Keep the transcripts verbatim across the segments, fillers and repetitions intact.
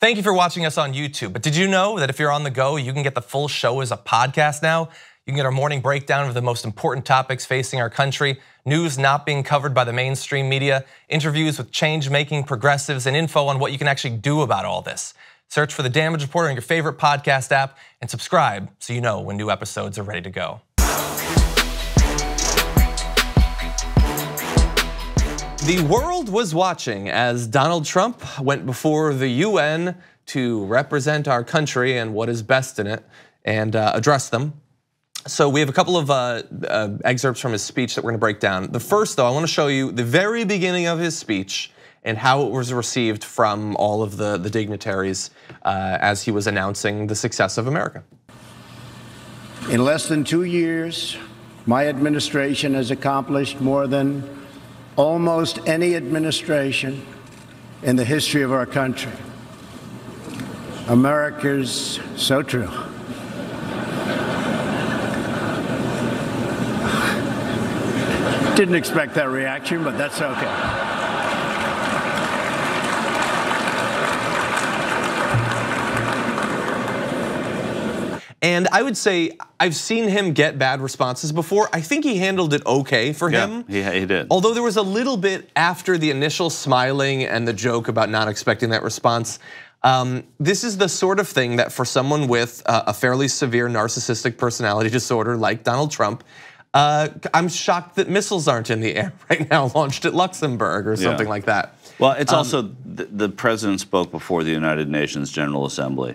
Thank you for watching us on YouTube. But did you know that if you're on the go, you can get the full show as a podcast now? You can get our morning breakdown of the most important topics facing our country, news not being covered by the mainstream media, interviews with change-making progressives, and info on what you can actually do about all this. Search for The Damage Report on your favorite podcast app and subscribe so you know when new episodes are ready to go. The world was watching as Donald Trump went before the U N to represent our country and what is best in it and address them. So we have a couple of uh, uh, excerpts from his speech that we're gonna break down. The first though, I wanna show you the very beginning of his speech and how it was received from all of the, the dignitaries uh, as he was announcing the success of America. In less than two years, my administration has accomplished more than almost any administration in the history of our country. America's so true. Didn't expect that reaction, but that's okay. And I would say I've seen him get bad responses before. I think he handled it okay for yeah, him. Yeah, he, he did. Although there was a little bit after the initial smiling and the joke about not expecting that response. Um, this is the sort of thing that for someone with a, a fairly severe narcissistic personality disorder like Donald Trump, Uh, I'm shocked that missiles aren't in the air right now, launched at Luxembourg or something yeah. like that. Well, it's um, also the, the president spoke before the United Nations General Assembly,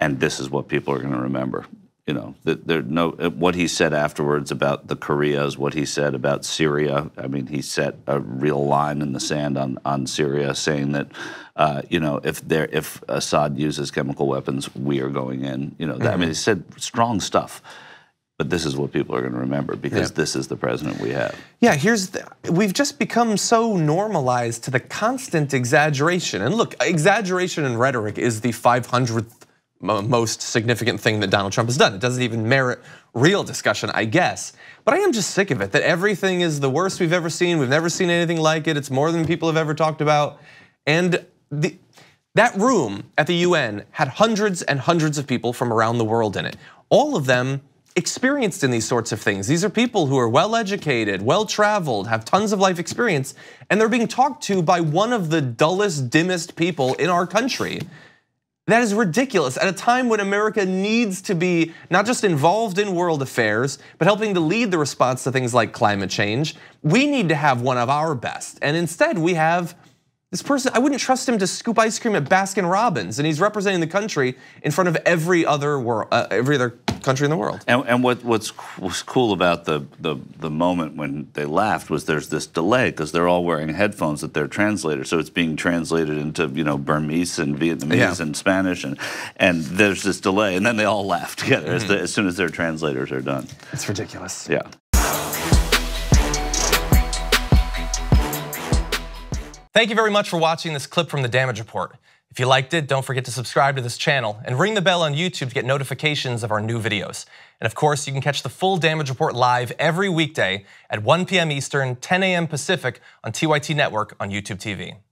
and this is what people are going to remember. You know, that there no what he said afterwards about the Koreas, what he said about Syria. I mean, he set a real line in the sand on on Syria, saying that, uh, you know, if there if Assad uses chemical weapons, we are going in. You know, mm-hmm. I mean, he said strong stuff. But this is what people are going to remember because yeah. this is the president we have. Yeah, here's the, we've just become so normalized to the constant exaggeration. And look, exaggeration and rhetoric is the five hundredth most significant thing that Donald Trump has done. It doesn't even merit real discussion, I guess. But I am just sick of it, that everything is the worst we've ever seen. We've never seen anything like it. It's more than people have ever talked about. And the that room at the U N had hundreds and hundreds of people from around the world in it. All of them experienced in these sorts of things. These are people who are well-educated, well-traveled, have tons of life experience, and they're being talked to by one of the dullest, dimmest people in our country. That is ridiculous at a time when America needs to be not just involved in world affairs, but helping to lead the response to things like climate change. We need to have one of our best, and instead we have this person. I wouldn't trust him to scoop ice cream at Baskin Robbins, and he's representing the country in front of every other world, uh, every other country in the world. And, and what what's was cool about the, the the moment when they laughed was there's this delay because they're all wearing headphones that their translator, so it's being translated into you know Burmese and Vietnamese yeah. and Spanish, and and there's this delay, and then they all laugh together mm-hmm. as, the, as soon as their translators are done. It's ridiculous. Yeah. Thank you very much for watching this clip from The Damage Report. If you liked it, don't forget to subscribe to this channel and ring the bell on YouTube to get notifications of our new videos. And of course, you can catch the full Damage Report live every weekday at one p m Eastern, ten a m Pacific on T Y T Network on YouTube T V.